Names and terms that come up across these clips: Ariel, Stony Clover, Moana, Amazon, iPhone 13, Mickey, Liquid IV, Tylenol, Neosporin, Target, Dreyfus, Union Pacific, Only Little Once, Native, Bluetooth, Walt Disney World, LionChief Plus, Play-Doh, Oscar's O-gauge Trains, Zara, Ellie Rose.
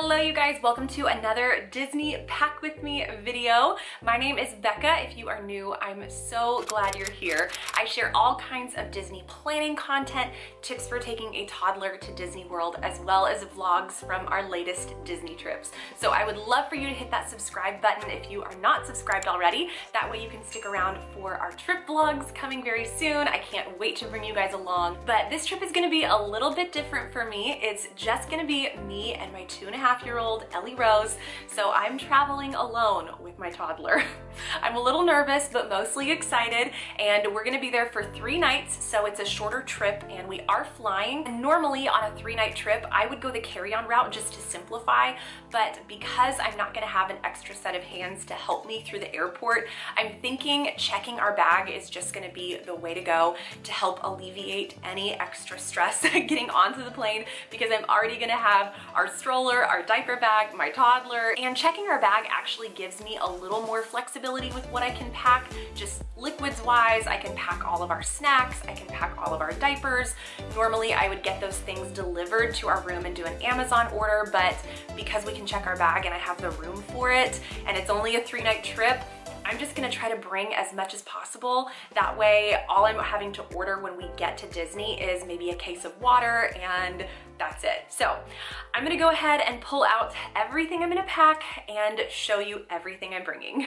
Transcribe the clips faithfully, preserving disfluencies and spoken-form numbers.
Hello you guys, welcome to another Disney Pack With Me video. My name is Becca. If you are new, I'm so glad you're here. I share all kinds of Disney planning content, tips for taking a toddler to Disney World, as well as vlogs from our latest Disney trips. So I would love for you to hit that subscribe button if you are not subscribed already. That way you can stick around for our trip vlogs coming very soon. I can't wait to bring you guys along. But this trip is gonna be a little bit different for me. It's just gonna be me and my two and a half year old Ellie Rose, so I'm traveling alone with my toddler. I'm a little nervous but mostly excited, and we're gonna be there for three nights, so it's a shorter trip and we are flying. And normally on a three night trip I would go the carry-on route just to simplify, but because I'm not gonna have an extra set of hands to help me through the airport, I'm thinking checking our bag is just gonna be the way to go to help alleviate any extra stress getting onto the plane, because I'm already gonna have our stroller, our diaper bag, my toddler, and checking our bag actually gives me a little more flexibility with what I can pack, just liquids wise. I can pack all of our snacks, I can pack all of our diapers. Normally I would get those things delivered to our room and do an Amazon order, but because we can check our bag and I have the room for it, and it's only a three night trip, I'm just gonna try to bring as much as possible. That way, all I'm having to order when we get to Disney is maybe a case of water, and that's it. So I'm gonna go ahead and pull out everything I'm gonna pack and show you everything I'm bringing.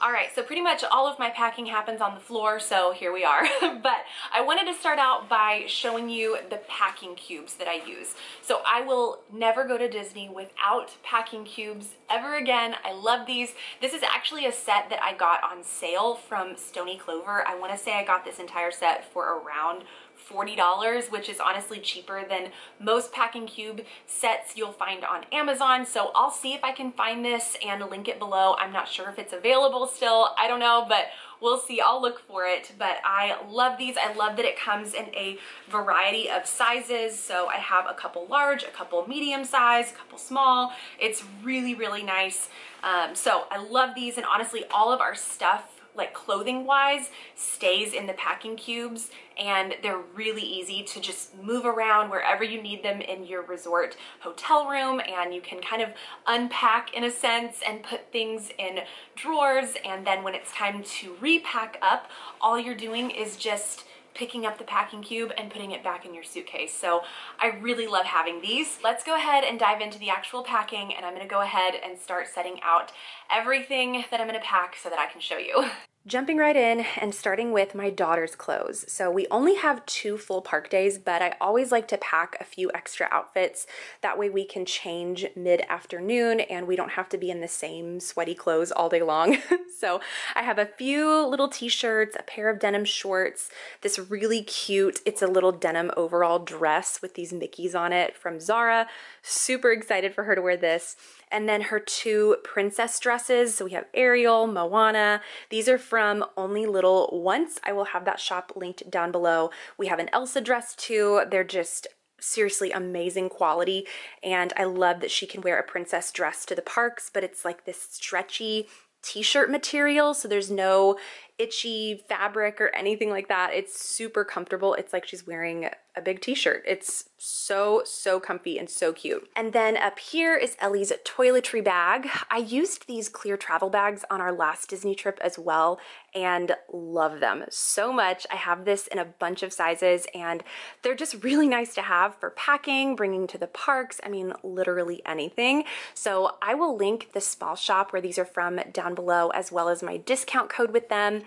All right, so pretty much all of my packing happens on the floor, so here we are. But I wanted to start out by showing you the packing cubes that I use. So I will never go to Disney without packing cubes ever again. I love these. This is actually a set that I got on sale from Stony Clover. I wanna say I got this entire set for around forty dollars, which is honestly cheaper than most packing cube sets you'll find on Amazon. So I'll see if I can find this and link it below. I'm not sure if it's available still. I don't know, but we'll see. I'll look for it. But I love these. I love that it comes in a variety of sizes. So I have a couple large, a couple medium size, a couple small. It's really, really nice. Um, so I love these. And honestly, all of our stuff, like clothing wise, stays in the packing cubes, and they're really easy to just move around wherever you need them in your resort hotel room, and you can kind of unpack in a sense and put things in drawers, and then when it's time to repack up, all you're doing is just picking up the packing cube and putting it back in your suitcase. So I really love having these. Let's go ahead and dive into the actual packing, and I'm gonna go ahead and start setting out everything that I'm gonna pack so that I can show you. Jumping right in and starting with my daughter's clothes. So we only have two full park days, but I always like to pack a few extra outfits. That way we can change mid-afternoon and we don't have to be in the same sweaty clothes all day long. So I have a few little t-shirts, a pair of denim shorts, this really cute, it's a little denim overall dress with these Mickeys on it from Zara. Super excited for her to wear this. And then her two princess dresses. So we have Ariel, Moana. These are from Only Little Once. I will have that shop linked down below. We have an Elsa dress too. They're just seriously amazing quality. And I love that she can wear a princess dress to the parks, but it's like this stretchy t-shirt material. So there's no itchy fabric or anything like that. It's super comfortable. It's like she's wearing a big t-shirt. It's so, so comfy and so cute. And then up here is Ellie's toiletry bag. I used these clear travel bags on our last Disney trip as well, and love them so much. I have this in a bunch of sizes, and they're just really nice to have for packing, bringing to the parks. I mean, literally anything. So I will link the small shop where these are from down below, as well as my discount code with them.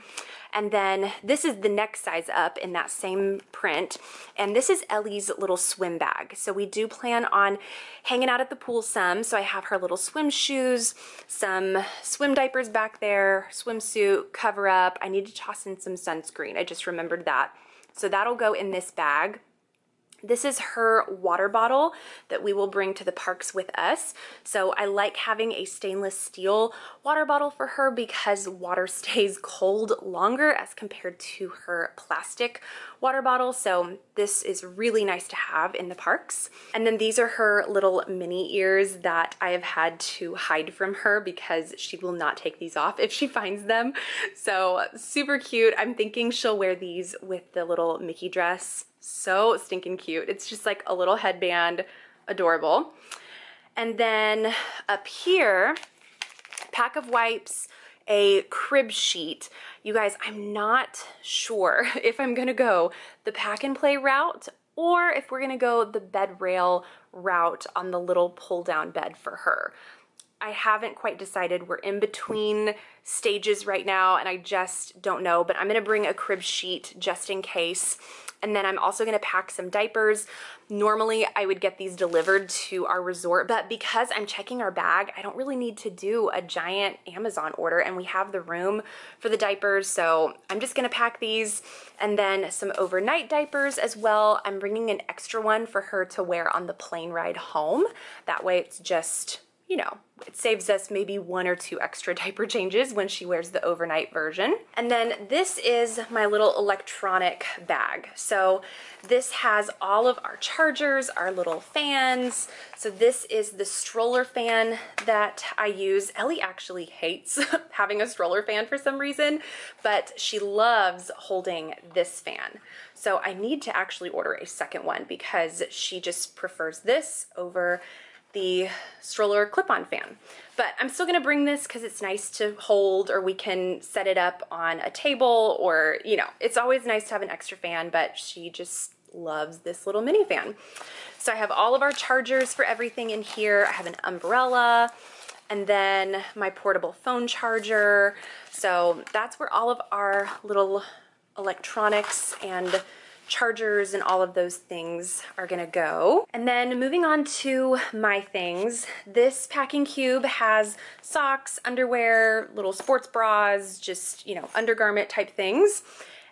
And then this is the next size up in that same print. And this is Ellie's little swim bag. So we do plan on hanging out at the pool some. So I have her little swim shoes, some swim diapers back there, swimsuit, cover up. I need to toss in some sunscreen. I just remembered that. So that'll go in this bag. This is her water bottle that we will bring to the parks with us. So I like having a stainless steel water bottle for her because water stays cold longer as compared to her plastic water bottle. So this is really nice to have in the parks. And then these are her little mini ears that I have had to hide from her because she will not take these off if she finds them. So super cute. I'm thinking she'll wear these with the little Mickey dress. so stinking cute. It's just like a little headband, adorable. And then up here, pack of wipes, a crib sheet. You guys, I'm not sure if I'm gonna go the pack and play route or if we're gonna go the bed rail route on the little pull down bed for her. I haven't quite decided. We're in between stages right now and I just don't know, but I'm gonna bring a crib sheet just in case. And then I'm also gonna pack some diapers. Normally I would get these delivered to our resort, but because I'm checking our bag, I don't really need to do a giant Amazon order and we have the room for the diapers. So I'm just gonna pack these and then some overnight diapers as well. I'm bringing an extra one for her to wear on the plane ride home. That way it's just, you know, it saves us maybe one or two extra diaper changes when she wears the overnight version. And then this is my little electronic bag. So this has all of our chargers, our little fans. So this is the stroller fan that I use. Ellie actually hates having a stroller fan for some reason, but she loves holding this fan. So I need to actually order a second one because she just prefers this over the stroller clip-on fan. But I'm still gonna bring this because it's nice to hold, or we can set it up on a table, or, you know, it's always nice to have an extra fan, but she just loves this little mini fan. So I have all of our chargers for everything in here. I have an umbrella and then my portable phone charger. So that's where all of our little electronics and chargers and all of those things are gonna go. And then moving on to my things, this packing cube has socks, underwear, little sports bras, just, you know, undergarment type things.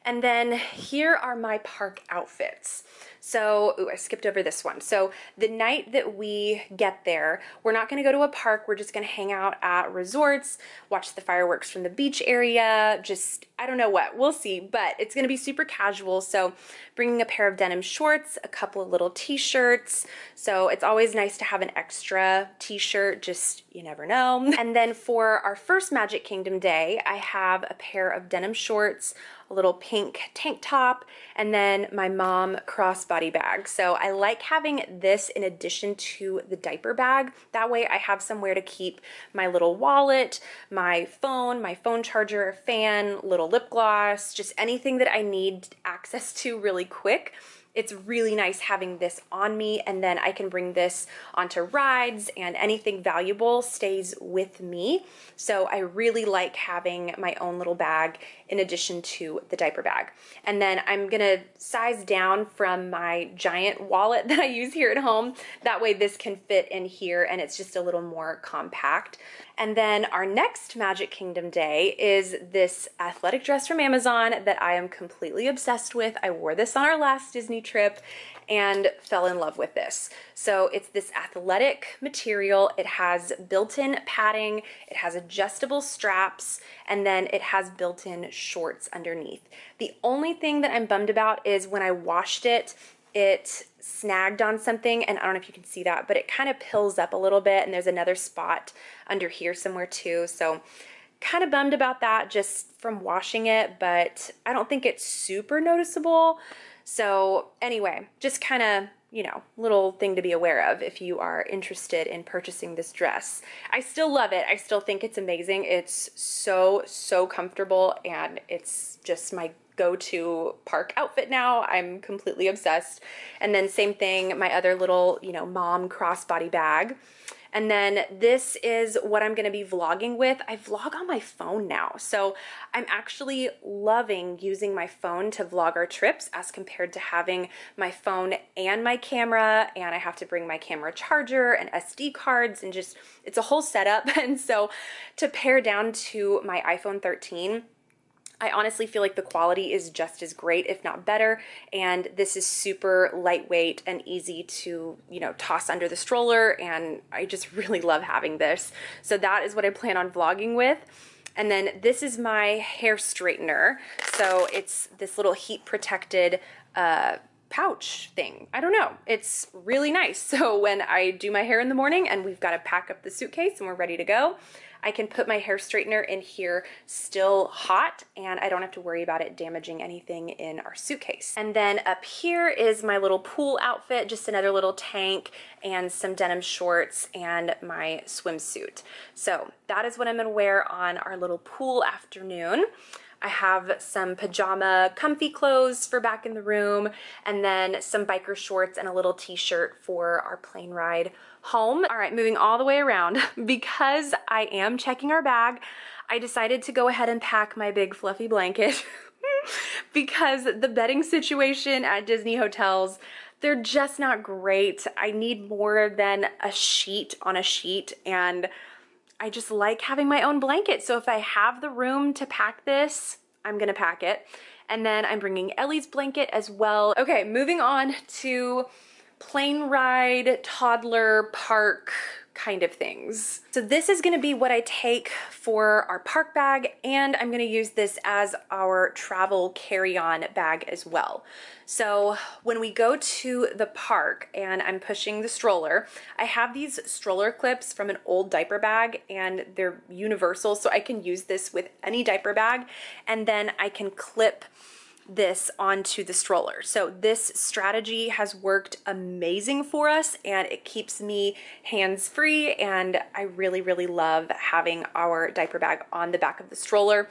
And then here are my park outfits. So, ooh, I skipped over this one. So the night that we get there, we're not gonna go to a park, we're just gonna hang out at resorts, watch the fireworks from the beach area, just, I don't know what, we'll see, but it's gonna be super casual. So bringing a pair of denim shorts, a couple of little t-shirts. So it's always nice to have an extra t-shirt, just, you never know. And then for our first Magic Kingdom day, I have a pair of denim shorts, a little pink tank top, and then my mom crossbody bag. So I like having this in addition to the diaper bag. That way I have somewhere to keep my little wallet, my phone, my phone charger, fan, little lip gloss, just anything that I need access to really quick. It's really nice having this on me, and then I can bring this onto rides, and anything valuable stays with me. So I really like having my own little bag in addition to the diaper bag. And then I'm gonna size down from my giant wallet that I use here at home. That way this can fit in here and it's just a little more compact. And then our next Magic Kingdom day is this athletic dress from Amazon that I am completely obsessed with. I wore this on our last Disney trip and fell in love with this. So it's this athletic material. It has built-in padding, it has adjustable straps, and then it has built-in shorts underneath. The only thing that I'm bummed about is when I washed it, it snagged on something, and I don't know if you can see that, but it kind of pills up a little bit, and there's another spot under here somewhere too. So kind of bummed about that just from washing it, but I don't think it's super noticeable. So anyway, just kind of, you know, little thing to be aware of if you are interested in purchasing this dress. I still love it. I still think it's amazing. It's so, so comfortable, and it's just my go-to park outfit now. I'm completely obsessed. And then same thing, my other little, you know, mom crossbody bag. And then this is what I'm gonna be vlogging with. I vlog on my phone now. So I'm actually loving using my phone to vlog our trips as compared to having my phone and my camera, and I have to bring my camera charger and S D cards, and just, it's a whole setup. And so to pare down to my iPhone thirteen, I honestly feel like the quality is just as great, if not better, and this is super lightweight and easy to, you know, toss under the stroller, and I just really love having this. So that is what I plan on vlogging with. And then this is my hair straightener. So it's this little heat protected uh, pouch thing. I don't know, it's really nice. So when I do my hair in the morning and we've got to pack up the suitcase and we're ready to go, I can put my hair straightener in here still hot, and I don't have to worry about it damaging anything in our suitcase. And then up here is my little pool outfit, just another little tank and some denim shorts and my swimsuit. So that is what I'm gonna wear on our little pool afternoon. I have some pajama comfy clothes for back in the room, and then some biker shorts and a little t-shirt for our plane ride home. All right, moving all the way around, because I am checking our bag, I decided to go ahead and pack my big fluffy blanket because the bedding situation at Disney hotels, they're just not great. I need more than a sheet on a sheet, and I just like having my own blanket. So if I have the room to pack this, I'm gonna pack it. And then I'm bringing Ellie's blanket as well. Okay, moving on to plane ride, toddler, park kind of things. So this is gonna be what I take for our park bag, and I'm gonna use this as our travel carry-on bag as well. So when we go to the park and I'm pushing the stroller, I have these stroller clips from an old diaper bag, and they're universal, so I can use this with any diaper bag, and then I can clip this onto the stroller. So this strategy has worked amazing for us, and it keeps me hands-free, and I really, really love having our diaper bag on the back of the stroller.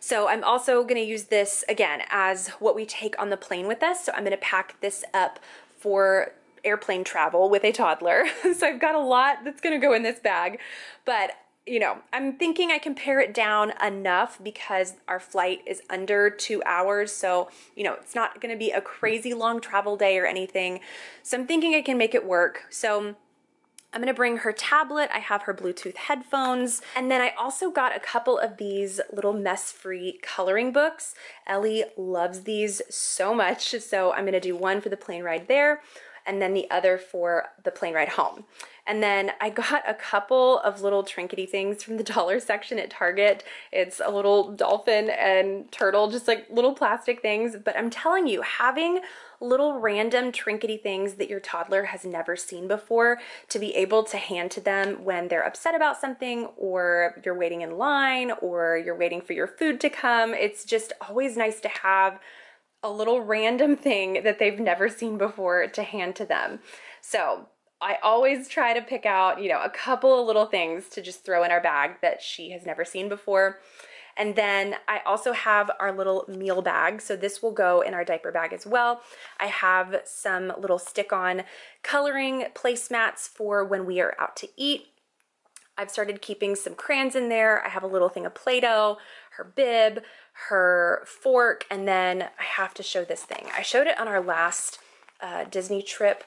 So I'm also gonna use this again as what we take on the plane with us. So I'm gonna pack this up for airplane travel with a toddler. So I've got a lot that's gonna go in this bag, but you know, I'm thinking I can pare it down enough because our flight is under two hours. So, you know, it's not gonna be a crazy long travel day or anything. So I'm thinking I can make it work. So I'm gonna bring her tablet. I have her Bluetooth headphones. And then I also got a couple of these little mess-free coloring books. Ellie loves these so much. So I'm gonna do one for the plane ride there, and then the other for the plane ride home. And then I got a couple of little trinkety things from the dollar section at Target. It's a little dolphin and turtle, just like little plastic things. But I'm telling you, having little random trinkety things that your toddler has never seen before to be able to hand to them when they're upset about something, or you're waiting in line, or you're waiting for your food to come, it's just always nice to have a little random thing that they've never seen before to hand to them. So I always try to pick out, you know, a couple of little things to just throw in our bag that she has never seen before. And then I also have our little meal bag. So this will go in our diaper bag as well. I have some little stick-on coloring placemats for when we are out to eat. I've started keeping some crayons in there. I have a little thing of Play-Doh, her bib, her fork, and then I have to show this thing. I showed it on our last uh, Disney trip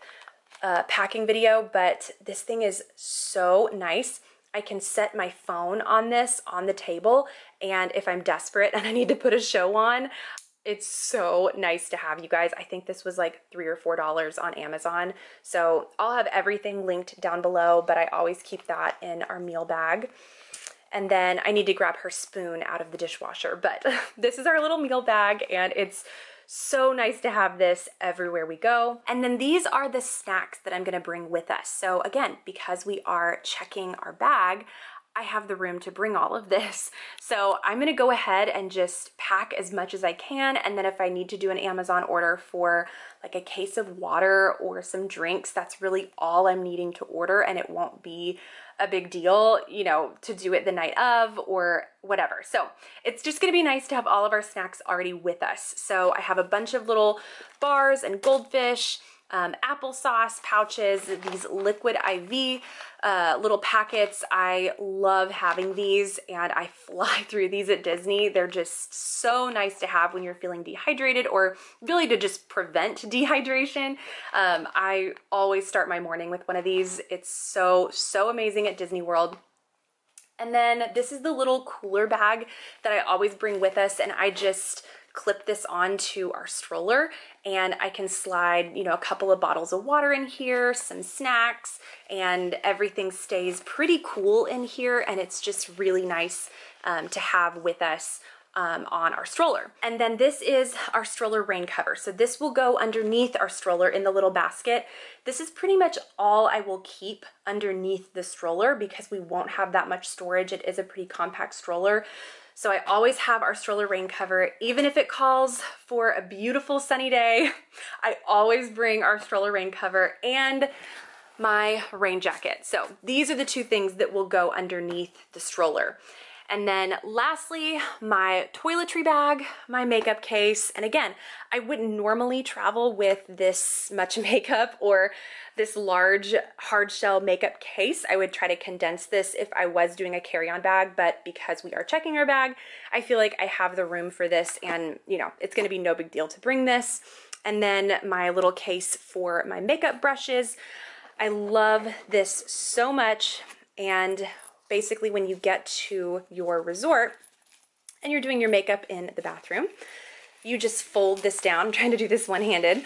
Uh, packing video, but this thing is so nice. I can set my phone on this on the table, and if I'm desperate and I need to put a show on, it's so nice to have, you guys. I think this was like three or four dollars on Amazon. So I'll have everything linked down below, but I always keep that in our meal bag. And then I need to grab her spoon out of the dishwasher, but this is our little meal bag, and it's so nice to have this everywhere we go. And then these are the snacks that I'm gonna bring with us. So again, because we are checking our bag, I have the room to bring all of this. So I'm gonna go ahead and just pack as much as I can, and then if I need to do an Amazon order for like a case of water or some drinks, that's really all I'm needing to order, and it won't be a big deal, you know, to do it the night of or whatever. So it's just gonna be nice to have all of our snacks already with us. So I have a bunch of little bars and goldfish, um, applesauce pouches, these Liquid I V uh, little packets. I love having these, and I fly through these at Disney. They're just so nice to have when you're feeling dehydrated, or really to just prevent dehydration. Um, I always start my morning with one of these. It's so, so amazing at Disney World. And then this is the little cooler bag that I always bring with us, and I just clip this onto our stroller, and I can slide, you know, a couple of bottles of water in here, some snacks, and everything stays pretty cool in here, and it's just really nice um, to have with us um, on our stroller. And then this is our stroller rain cover. So this will go underneath our stroller in the little basket. This is pretty much all I will keep underneath the stroller because we won't have that much storage. It is a pretty compact stroller. So I always have our stroller rain cover. Even if it calls for a beautiful sunny day, I always bring our stroller rain cover and my rain jacket. So these are the two things that will go underneath the stroller. And then lastly, my toiletry bag, my makeup case. And again, I wouldn't normally travel with this much makeup or this large hard shell makeup case. I would try to condense this if I was doing a carry-on bag, but because we are checking our bag, I feel like I have the room for this and, you know, it's gonna be no big deal to bring this. And then my little case for my makeup brushes. I love this so much, and basically when you get to your resort and you're doing your makeup in the bathroom, you just fold this down. I'm trying to do this one-handed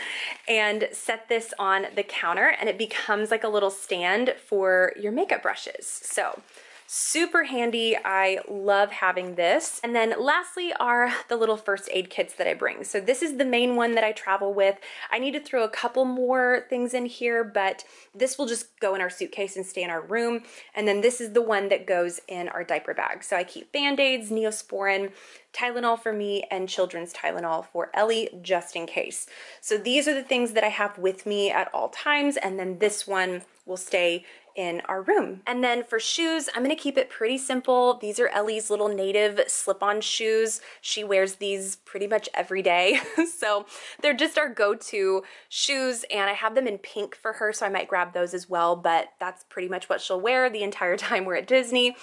and set this on the counter, and it becomes like a little stand for your makeup brushes. So super handy. I love having this. And then lastly are the little first aid kits that I bring. So this is the main one that I travel with. I need to throw a couple more things in here, but this will just go in our suitcase and stay in our room. And then this is the one that goes in our diaper bag. So I keep Band-Aids, Neosporin, Tylenol for me, and children's Tylenol for Ellie, just in case. So these are the things that I have with me at all times. And then this one will stay in our room. And then for shoes, I'm gonna keep it pretty simple. These are Ellie's little Native slip-on shoes. She wears these pretty much every day. So they're just our go-to shoes, and I have them in pink for her, so I might grab those as well, but that's pretty much what she'll wear the entire time we're at Disney.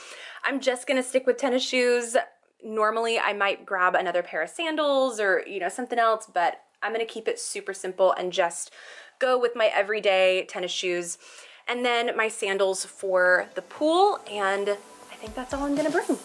I'm just gonna stick with tennis shoes. Normally I might grab another pair of sandals or, you know, something else, but I'm gonna keep it super simple and just go with my everyday tennis shoes. And then my sandals for the pool, and I think that's all I'm gonna bring.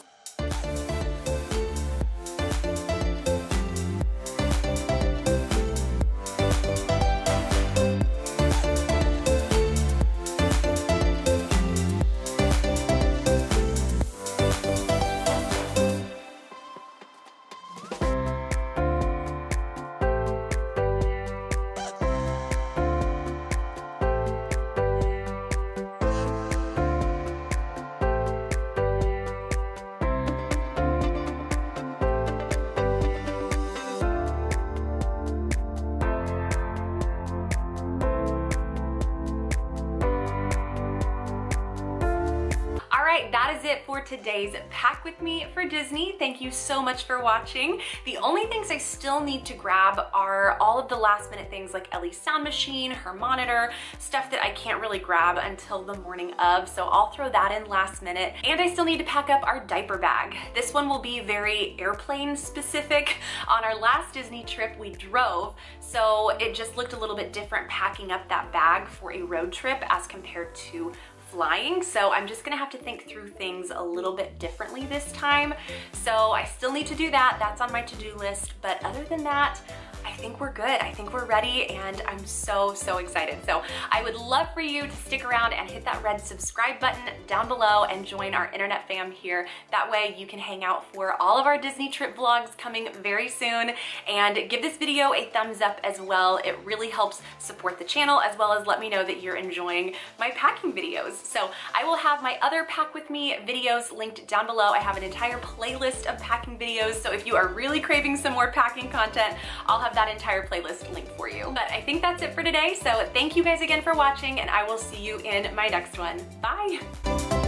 For today's Pack With Me for Disney. Thank you so much for watching. The only things I still need to grab are all of the last minute things like Ellie's sound machine, her monitor, stuff that I can't really grab until the morning of, so I'll throw that in last minute. And I still need to pack up our diaper bag. This one will be very airplane specific. On our last Disney trip we drove, so it just looked a little bit different packing up that bag for a road trip as compared to flying, so I'm just gonna have to think through things a little bit differently this time. So I still need to do that. That's on my to-do list, but other than that, I think we're good. I think we're ready, and I'm so, so excited. So I would love for you to stick around and hit that red subscribe button down below and join our internet fam here. That way you can hang out for all of our Disney trip vlogs coming very soon, and give this video a thumbs up as well. It really helps support the channel, as well as let me know that you're enjoying my packing videos. So I will have my other Pack With Me videos linked down below. I have an entire playlist of packing videos, so if you are really craving some more packing content, I'll have that entire playlist linked for you. But I think that's it for today, so thank you guys again for watching, and I will see you in my next one. Bye!